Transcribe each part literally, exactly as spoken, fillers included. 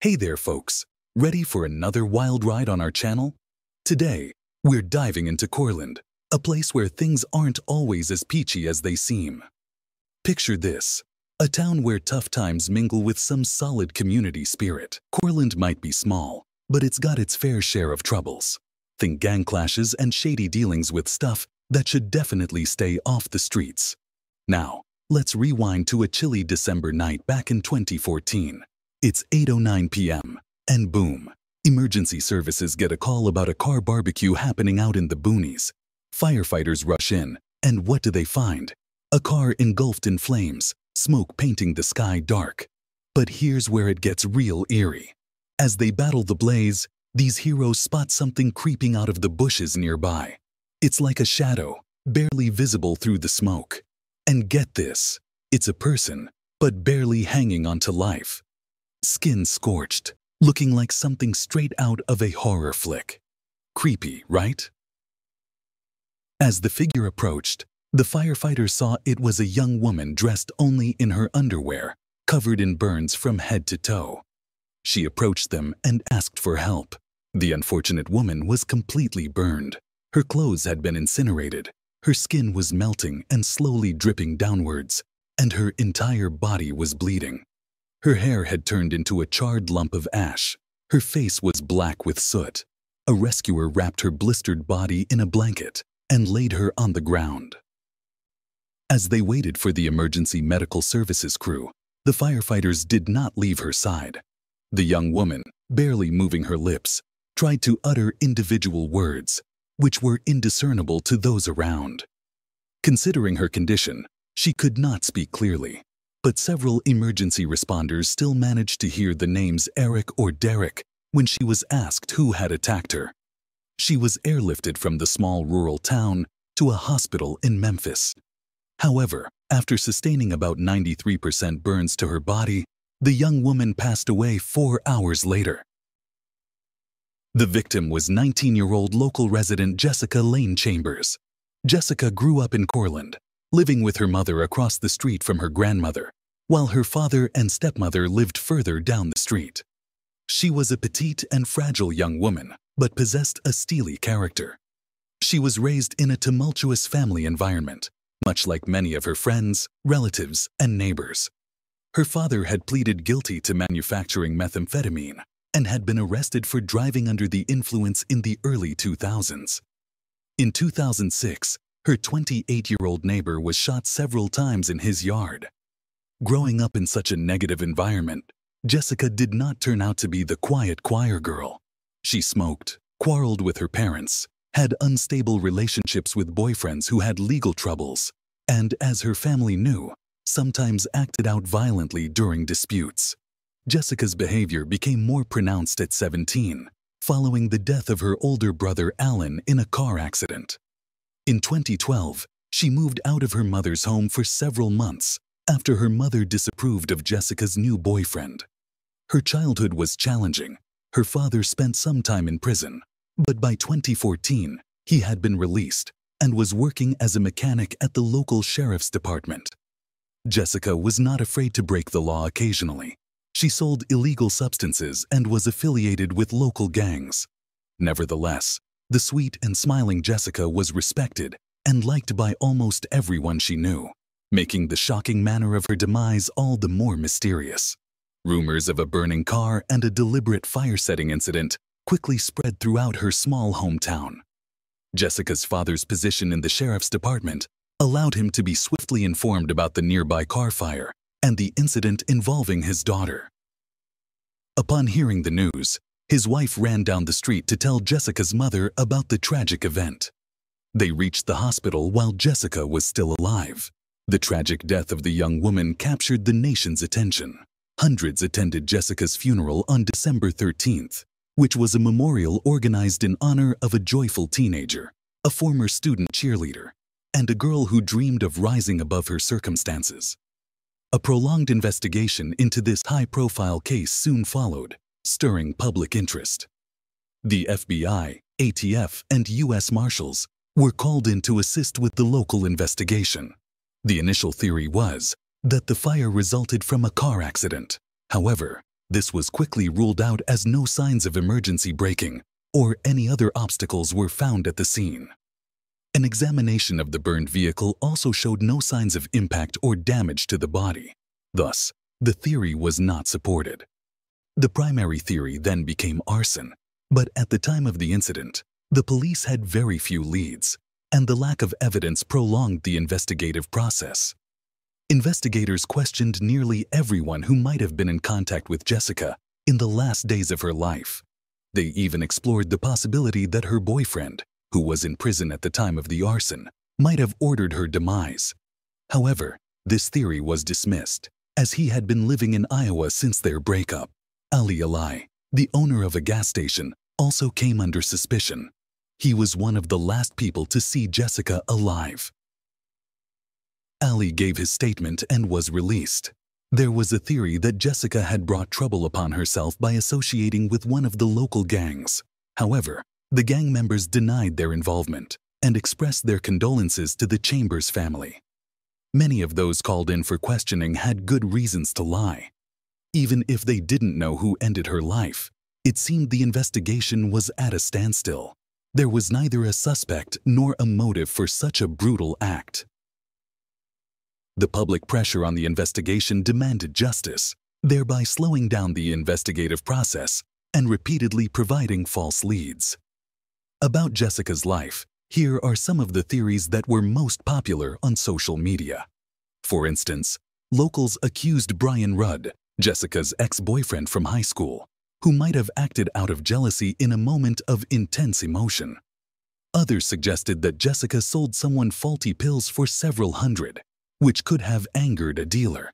Hey there, folks. Ready for another wild ride on our channel? Today, we're diving into Cortland, a place where things aren't always as peachy as they seem. Picture this, a town where tough times mingle with some solid community spirit. Cortland might be small, but it's got its fair share of troubles. Think gang clashes and shady dealings with stuff that should definitely stay off the streets. Now, let's rewind to a chilly December night back in twenty fourteen. It's eight oh nine p m, and boom, emergency services get a call about a car barbecue happening out in the boonies. Firefighters rush in, and what do they find? A car engulfed in flames, smoke painting the sky dark. But here's where it gets real eerie. As they battle the blaze, these heroes spot something creeping out of the bushes nearby. It's like a shadow, barely visible through the smoke. And get this, it's a person, but barely hanging on to life. Skin scorched, looking like something straight out of a horror flick. Creepy, right? As the figure approached, the firefighters saw it was a young woman dressed only in her underwear, covered in burns from head to toe. She approached them and asked for help. The unfortunate woman was completely burned. Her clothes had been incinerated, her skin was melting and slowly dripping downwards, and her entire body was bleeding. Her hair had turned into a charred lump of ash. Her face was black with soot. A rescuer wrapped her blistered body in a blanket and laid her on the ground. As they waited for the emergency medical services crew, the firefighters did not leave her side. The young woman, barely moving her lips, tried to utter individual words, which were indiscernible to those around. Considering her condition, she could not speak clearly. But several emergency responders still managed to hear the names Eric or Derek when she was asked who had attacked her. She was airlifted from the small rural town to a hospital in Memphis. However, after sustaining about ninety-three percent burns to her body, the young woman passed away four hours later. The victim was nineteen-year-old local resident Jessica Lane Chambers. Jessica grew up in Cortland, living with her mother across the street from her grandmother, while her father and stepmother lived further down the street. She was a petite and fragile young woman, but possessed a steely character. She was raised in a tumultuous family environment, much like many of her friends, relatives, and neighbors. Her father had pleaded guilty to manufacturing methamphetamine and had been arrested for driving under the influence in the early two thousands. In two thousand six, her twenty-eight-year-old neighbor was shot several times in his yard. Growing up in such a negative environment, Jessica did not turn out to be the quiet choir girl. She smoked, quarreled with her parents, had unstable relationships with boyfriends who had legal troubles, and, as her family knew, sometimes acted out violently during disputes. Jessica's behavior became more pronounced at seventeen, following the death of her older brother Alan in a car accident. In twenty twelve, she moved out of her mother's home for several months after her mother disapproved of Jessica's new boyfriend. Her childhood was challenging. Her father spent some time in prison, but by twenty fourteen, he had been released and was working as a mechanic at the local sheriff's department. Jessica was not afraid to break the law occasionally. She sold illegal substances and was affiliated with local gangs. Nevertheless, the sweet and smiling Jessica was respected and liked by almost everyone she knew, making the shocking manner of her demise all the more mysterious. Rumors of a burning car and a deliberate fire-setting incident quickly spread throughout her small hometown. Jessica's father's position in the sheriff's department allowed him to be swiftly informed about the nearby car fire and the incident involving his daughter. Upon hearing the news, his wife ran down the street to tell Jessica's mother about the tragic event. They reached the hospital while Jessica was still alive. The tragic death of the young woman captured the nation's attention. Hundreds attended Jessica's funeral on December thirteenth, which was a memorial organized in honor of a joyful teenager, a former student cheerleader, and a girl who dreamed of rising above her circumstances. A prolonged investigation into this high-profile case soon followed, stirring public interest. The F B I, A T F, and U S Marshals were called in to assist with the local investigation. The initial theory was that the fire resulted from a car accident. However, This was quickly ruled out as no signs of emergency braking or any other obstacles were found at the scene. An examination of the burned vehicle also showed no signs of impact or damage to the body. Thus, the theory was not supported. The primary theory then became arson, but at the time of the incident, the police had very few leads, and the lack of evidence prolonged the investigative process. Investigators questioned nearly everyone who might have been in contact with Jessica in the last days of her life. They even explored the possibility that her boyfriend, who was in prison at the time of the arson, might have ordered her demise. However, this theory was dismissed, as he had been living in Iowa since their breakup. Ali Ali, the owner of a gas station, also came under suspicion. He was one of the last people to see Jessica alive. Ali gave his statement and was released. There was a theory that Jessica had brought trouble upon herself by associating with one of the local gangs. However, the gang members denied their involvement and expressed their condolences to the Chambers family. Many of those called in for questioning had good reasons to lie. Even if they didn't know who ended her life, it seemed the investigation was at a standstill. There was neither a suspect nor a motive for such a brutal act. The public pressure on the investigation demanded justice, thereby slowing down the investigative process and repeatedly providing false leads. About Jessica's life, here are some of the theories that were most popular on social media. For instance, locals accused Brian Rudd, Jessica's ex-boyfriend from high school, who might have acted out of jealousy in a moment of intense emotion. Others suggested that Jessica sold someone faulty pills for several hundred, which could have angered a dealer.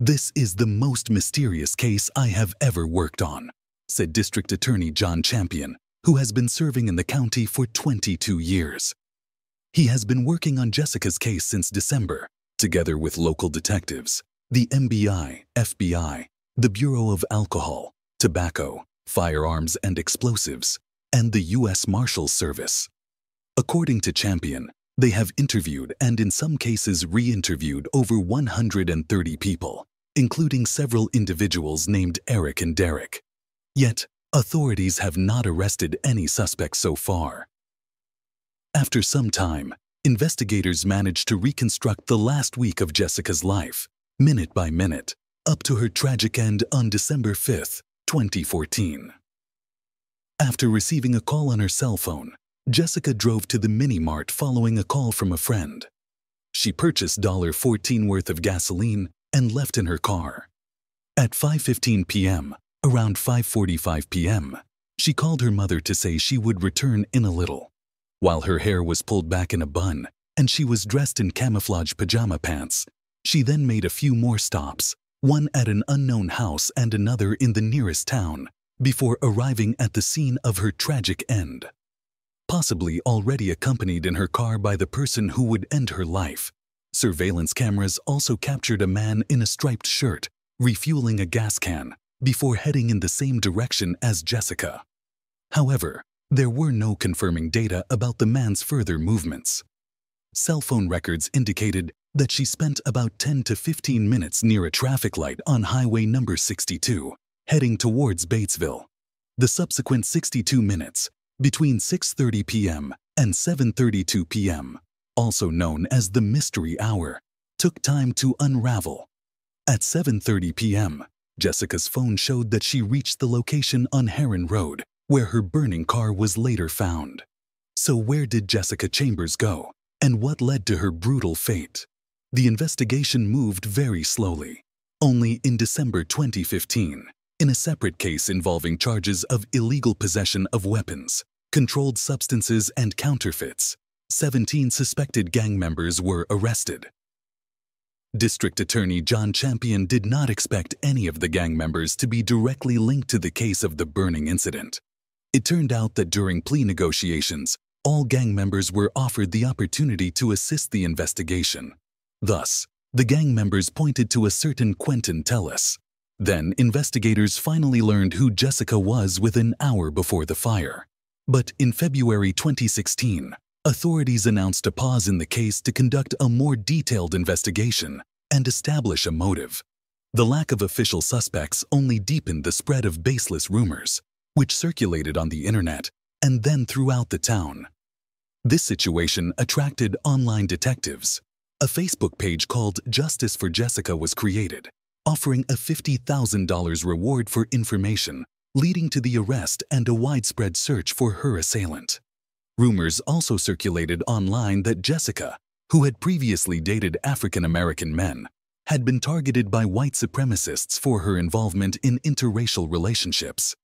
"This is the most mysterious case I have ever worked on," said District Attorney John Champion, who has been serving in the county for twenty-two years. He has been working on Jessica's case since December, together with local detectives, the M B I, F B I, the Bureau of Alcohol, Tobacco, Firearms and Explosives, and the U S Marshals Service. According to Champion, they have interviewed and in some cases re-interviewed over one hundred thirty people, including several individuals named Eric and Derek. Yet, authorities have not arrested any suspects so far. After some time, investigators managed to reconstruct the last week of Jessica's life, minute by minute, up to her tragic end on December fifth, twenty fourteen. After receiving a call on her cell phone, Jessica drove to the mini-mart following a call from a friend. She purchased one dollar and fourteen cents worth of gasoline and left in her car. At five fifteen p m, around five forty-five p m, she called her mother to say she would return in a little. While her hair was pulled back in a bun and she was dressed in camouflage pajama pants, she then made a few more stops, one at an unknown house and another in the nearest town, before arriving at the scene of her tragic end. Possibly already accompanied in her car by the person who would end her life, surveillance cameras also captured a man in a striped shirt refueling a gas can before heading in the same direction as Jessica. However, there were no confirming data about the man's further movements. Cell phone records indicated that she spent about ten to fifteen minutes near a traffic light on highway number sixty-two, heading towards Batesville. The subsequent sixty-two minutes, between six thirty p m and seven thirty-two p m, also known as the mystery hour, took time to unravel. At seven thirty p m, Jessica's phone showed that she reached the location on Heron Road, where her burning car was later found. So where did Jessica Chambers go, and what led to her brutal fate? The investigation moved very slowly. Only in December twenty fifteen, in a separate case involving charges of illegal possession of weapons, controlled substances and counterfeits, seventeen suspected gang members were arrested. District Attorney John Champion did not expect any of the gang members to be directly linked to the case of the burning incident. It turned out that during plea negotiations, all gang members were offered the opportunity to assist the investigation. Thus, the gang members pointed to a certain Quentin Tellis. Then, investigators finally learned who Jessica was within an hour before the fire. But in February twenty sixteen, authorities announced a pause in the case to conduct a more detailed investigation and establish a motive. The lack of official suspects only deepened the spread of baseless rumors, which circulated on the internet and then throughout the town. This situation attracted online detectives. A Facebook page called Justice for Jessica was created, offering a fifty thousand dollar reward for information, leading to the arrest and a widespread search for her assailant. Rumors also circulated online that Jessica, who had previously dated African-American men, had been targeted by white supremacists for her involvement in interracial relationships.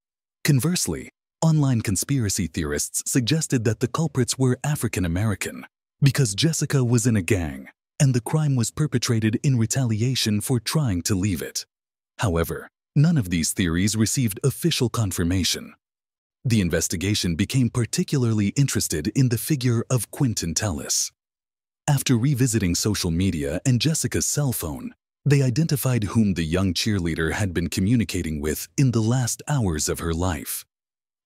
Conversely, online conspiracy theorists suggested that the culprits were African-American because Jessica was in a gang and the crime was perpetrated in retaliation for trying to leave it. However, none of these theories received official confirmation. The investigation became particularly interested in the figure of Quentin Tellis. After revisiting social media and Jessica's cell phone, they identified whom the young cheerleader had been communicating with in the last hours of her life.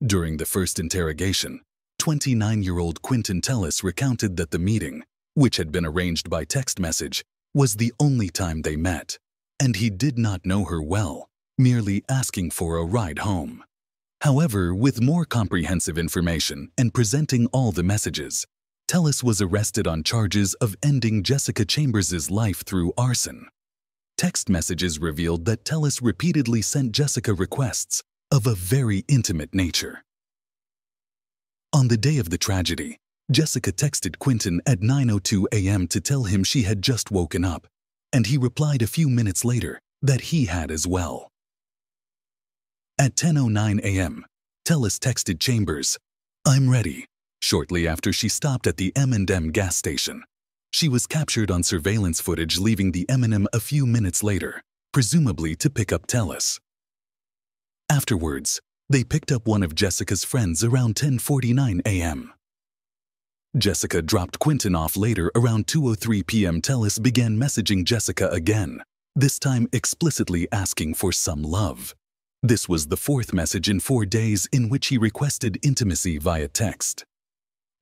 During the first interrogation, twenty-nine-year-old Quentin Tellis recounted that the meeting, which had been arranged by text message, was the only time they met, and he did not know her well, merely asking for a ride home. However, with more comprehensive information and presenting all the messages, Tellis was arrested on charges of ending Jessica Chambers' life through arson. Text messages revealed that Tellis repeatedly sent Jessica requests of a very intimate nature. On the day of the tragedy, Jessica texted Quentin at nine oh two a m to tell him she had just woken up, and he replied a few minutes later that he had as well. At ten oh nine a m, Tellis texted Chambers, "I'm ready," shortly after she stopped at the M and M gas station. She was captured on surveillance footage leaving the M and M a few minutes later, presumably to pick up Tellis. Afterwards, they picked up one of Jessica's friends around ten forty-nine a m Jessica dropped Quentin off later around two oh three p m Tellis began messaging Jessica again, this time explicitly asking for some love. This was the fourth message in four days in which he requested intimacy via text.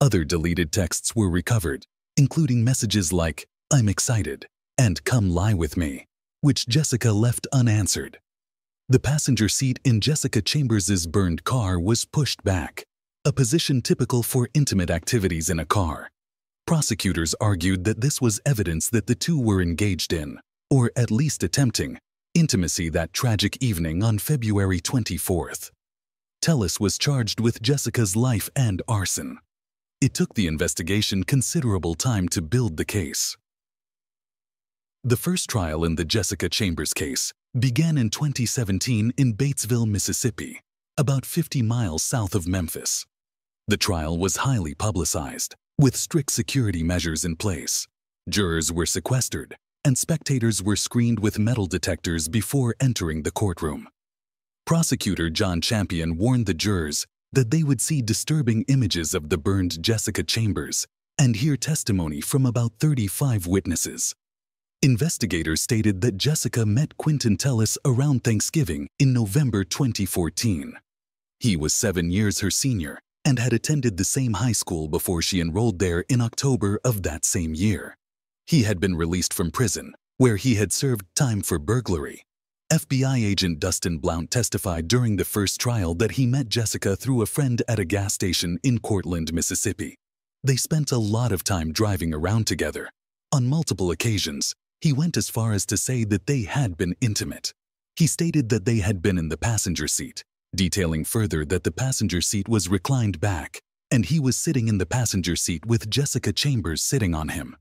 Other deleted texts were recovered, including messages like, "I'm excited," and "Come lie with me," which Jessica left unanswered. The passenger seat in Jessica Chambers' burned car was pushed back, a position typical for intimate activities in a car. Prosecutors argued that this was evidence that the two were engaged in, or at least attempting, intimacy that tragic evening on February twenty-fourth. Tellis was charged with Jessica's life and arson. It took the investigation considerable time to build the case. The first trial in the Jessica Chambers case began in twenty seventeen in Batesville, Mississippi, about fifty miles south of Memphis. The trial was highly publicized, with strict security measures in place. Jurors were sequestered, and spectators were screened with metal detectors before entering the courtroom. Prosecutor John Champion warned the jurors that they would see disturbing images of the burned Jessica Chambers and hear testimony from about thirty-five witnesses. Investigators stated that Jessica met Quentin Tellis around Thanksgiving in November twenty fourteen. He was seven years her senior and had attended the same high school before she enrolled there in October of that same year. He had been released from prison, where he had served time for burglary. F B I agent Dustin Blount testified during the first trial that he met Jessica through a friend at a gas station in Cortland, Mississippi. They spent a lot of time driving around together. On multiple occasions, he went as far as to say that they had been intimate. He stated that they had been in the passenger seat, detailing further that the passenger seat was reclined back, and he was sitting in the passenger seat with Jessica Chambers sitting on him.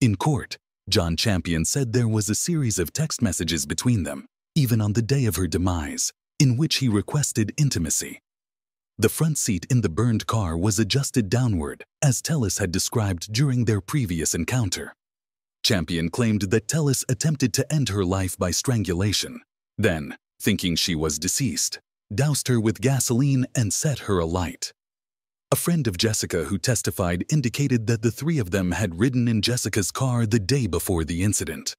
In court, John Champion said there was a series of text messages between them, even on the day of her demise, in which he requested intimacy. The front seat in the burned car was adjusted downward, as Tellis had described during their previous encounter. Champion claimed that Tellis attempted to end her life by strangulation, then, thinking she was deceased, doused her with gasoline and set her alight. A friend of Jessica who testified indicated that the three of them had ridden in Jessica's car the day before the incident.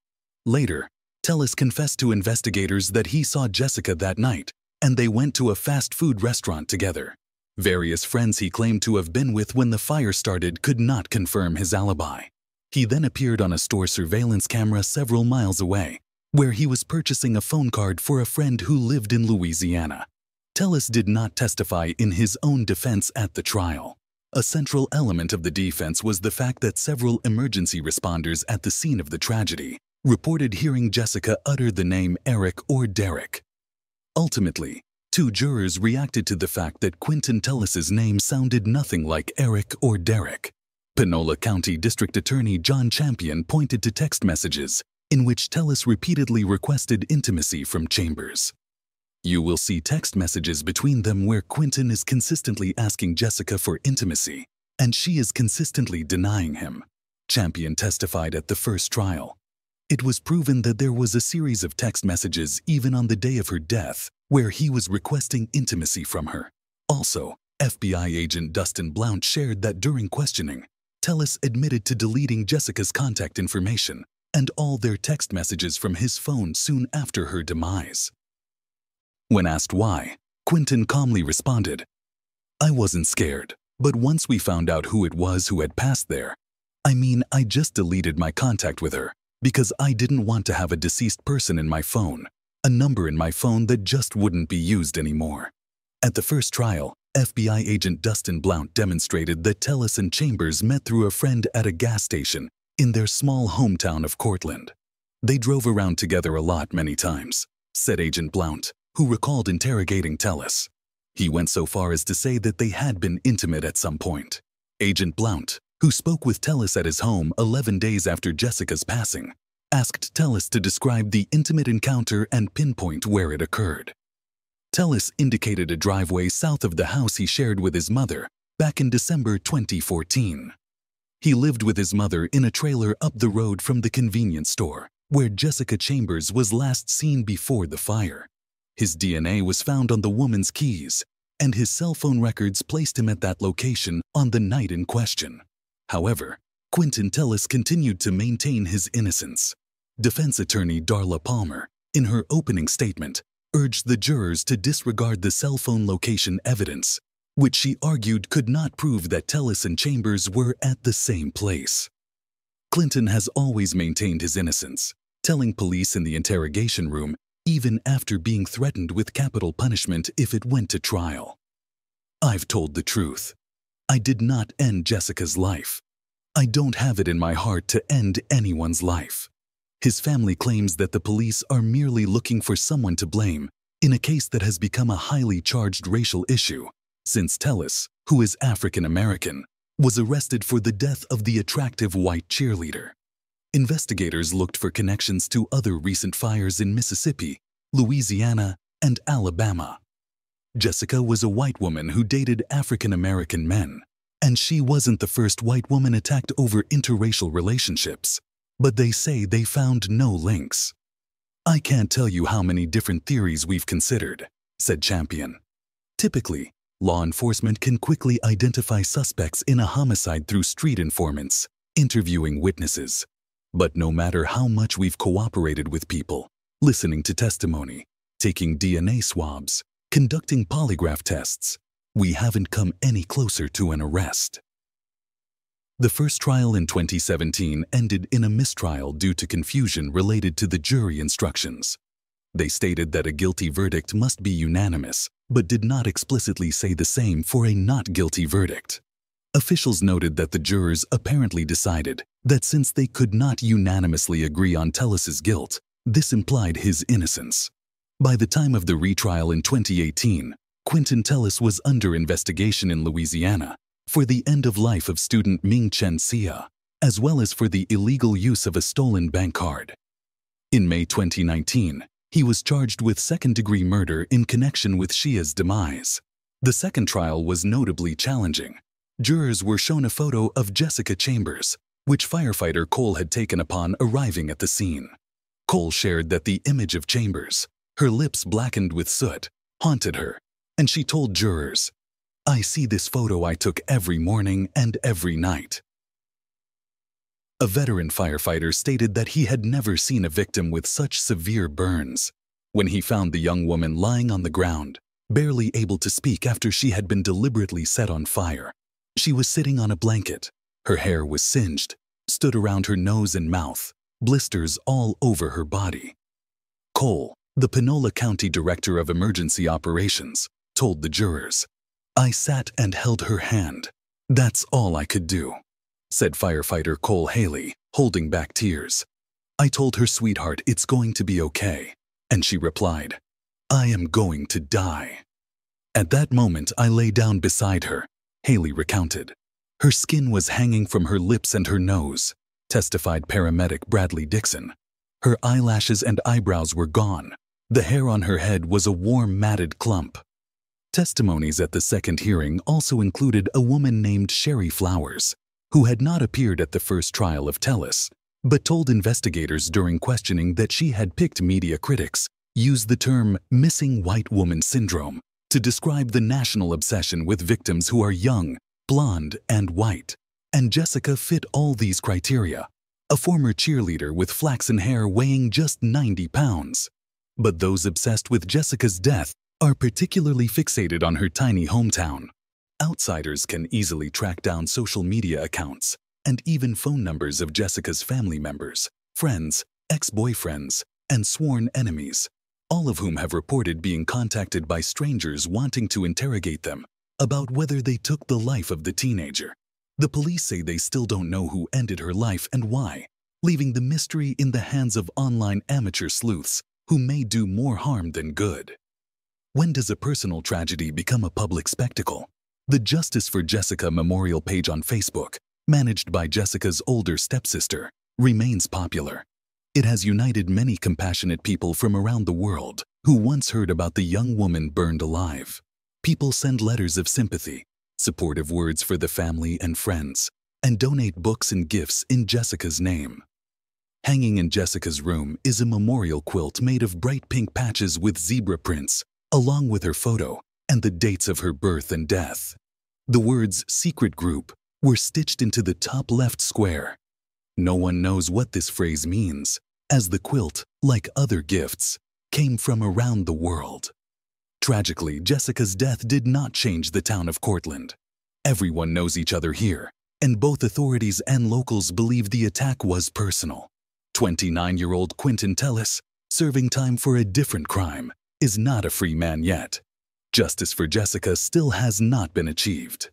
Later, Tellis confessed to investigators that he saw Jessica that night, and they went to a fast food restaurant together. Various friends he claimed to have been with when the fire started could not confirm his alibi. He then appeared on a store surveillance camera several miles away, where he was purchasing a phone card for a friend who lived in Louisiana. Tellis did not testify in his own defense at the trial. A central element of the defense was the fact that several emergency responders at the scene of the tragedy reported hearing Jessica utter the name Eric or Derek. Ultimately, two jurors reacted to the fact that Quentin Tellis' name sounded nothing like Eric or Derek. Panola County District Attorney John Champion pointed to text messages in which Tellis repeatedly requested intimacy from Chambers. You will see text messages between them where Quentin is consistently asking Jessica for intimacy, and she is consistently denying him. Champion testified at the first trial. It was proven that there was a series of text messages even on the day of her death where he was requesting intimacy from her. Also, F B I agent Dustin Blount shared that during questioning, Tellis admitted to deleting Jessica's contact information and all their text messages from his phone soon after her demise. When asked why, Quentin calmly responded, "I wasn't scared, but once we found out who it was who had passed there, I mean, I just deleted my contact with her because I didn't want to have a deceased person in my phone, a number in my phone that just wouldn't be used anymore." At the first trial, F B I agent Dustin Blount demonstrated that Tellis and Chambers met through a friend at a gas station in their small hometown of Cortland. They drove around together a lot many times, said Agent Blount, who recalled interrogating Tellis. He went so far as to say that they had been intimate at some point. Agent Blount, who spoke with Tellis at his home eleven days after Jessica's passing, asked Tellis to describe the intimate encounter and pinpoint where it occurred. Tellis indicated a driveway south of the house he shared with his mother back in December twenty fourteen. He lived with his mother in a trailer up the road from the convenience store where Jessica Chambers was last seen before the fire. His D N A was found on the woman's keys, and his cell phone records placed him at that location on the night in question. However, Quentin Tellis continued to maintain his innocence. Defense attorney Darla Palmer, in her opening statement, urged the jurors to disregard the cell phone location evidence, which she argued could not prove that Tellis and Chambers were at the same place. Clinton has always maintained his innocence, telling police in the interrogation room even after being threatened with capital punishment if it went to trial, "I've told the truth. I did not end Jessica's life. I don't have it in my heart to end anyone's life." His family claims that the police are merely looking for someone to blame in a case that has become a highly charged racial issue since Tellis, who is African American, was arrested for the death of the attractive white cheerleader. Investigators looked for connections to other recent fires in Mississippi, Louisiana, and Alabama. Jessica was a white woman who dated African-American men, and she wasn't the first white woman attacked over interracial relationships, but they say they found no links. "I can't tell you how many different theories we've considered," said Champion. Typically, law enforcement can quickly identify suspects in a homicide through street informants, interviewing witnesses. But no matter how much we've cooperated with people, listening to testimony, taking D N A swabs, conducting polygraph tests, we haven't come any closer to an arrest. The first trial in twenty seventeen ended in a mistrial due to confusion related to the jury instructions. They stated that a guilty verdict must be unanimous, but did not explicitly say the same for a not guilty verdict. Officials noted that the jurors apparently decided that since they could not unanimously agree on Tellis' guilt, this implied his innocence. By the time of the retrial in twenty eighteen, Quentin Tellis was under investigation in Louisiana for the end of life of student Ming Chen Xia, as well as for the illegal use of a stolen bank card. In May twenty nineteen, he was charged with second-degree murder in connection with Xia's demise. The second trial was notably challenging. Jurors were shown a photo of Jessica Chambers, which firefighter Cole had taken upon arriving at the scene. Cole shared that the image of Chambers, her lips blackened with soot, haunted her, and she told jurors, "I see this photo I took every morning and every night." A veteran firefighter stated that he had never seen a victim with such severe burns when he found the young woman lying on the ground, barely able to speak after she had been deliberately set on fire. She was sitting on a blanket. Her hair was singed, stood around her nose and mouth, blisters all over her body. Cole, the Panola County Director of Emergency Operations, told the jurors. I sat and held her hand. That's all I could do, said firefighter Cole Haley, holding back tears. I told her, sweetheart, it's going to be okay. And she replied, I am going to die. At that moment, I lay down beside her, Haley recounted. Her skin was hanging from her lips and her nose, testified paramedic Bradley Dixon. Her eyelashes and eyebrows were gone. The hair on her head was a warm, matted clump. Testimonies at the second hearing also included a woman named Sherry Flowers, who had not appeared at the first trial of Tellis, but told investigators during questioning that she had picked media critics, used the term missing white woman syndrome to describe the national obsession with victims who are young, blonde, and white. And Jessica fit all these criteria, a former cheerleader with flaxen hair weighing just ninety pounds. But those obsessed with Jessica's death are particularly fixated on her tiny hometown. Outsiders can easily track down social media accounts and even phone numbers of Jessica's family members, friends, ex-boyfriends, and sworn enemies, all of whom have reported being contacted by strangers wanting to interrogate them about whether they took the life of the teenager. The police say they still don't know who ended her life and why, leaving the mystery in the hands of online amateur sleuths who may do more harm than good. When does a personal tragedy become a public spectacle? The Justice for Jessica memorial page on Facebook, managed by Jessica's older stepsister, remains popular. It has united many compassionate people from around the world who once heard about the young woman burned alive. People send letters of sympathy, supportive words for the family and friends, and donate books and gifts in Jessica's name. Hanging in Jessica's room is a memorial quilt made of bright pink patches with zebra prints, along with her photo and the dates of her birth and death. The words "secret group" were stitched into the top left square. No one knows what this phrase means, as the quilt, like other gifts, came from around the world. Tragically, Jessica's death did not change the town of Cortland. Everyone knows each other here, and both authorities and locals believe the attack was personal. twenty-nine-year-old Quentin Tellis, serving time for a different crime, is not a free man yet. Justice for Jessica still has not been achieved.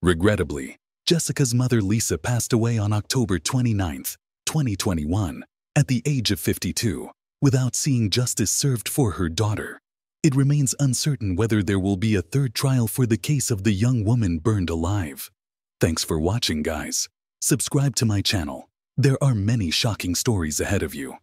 Regrettably, Jessica's mother Lisa passed away on October twenty-ninth, twenty twenty-one, at the age of fifty-two, without seeing justice served for her daughter. It remains uncertain whether there will be a third trial for the case of the young woman burned alive. Thanks for watching, guys. Subscribe to my channel. There are many shocking stories ahead of you.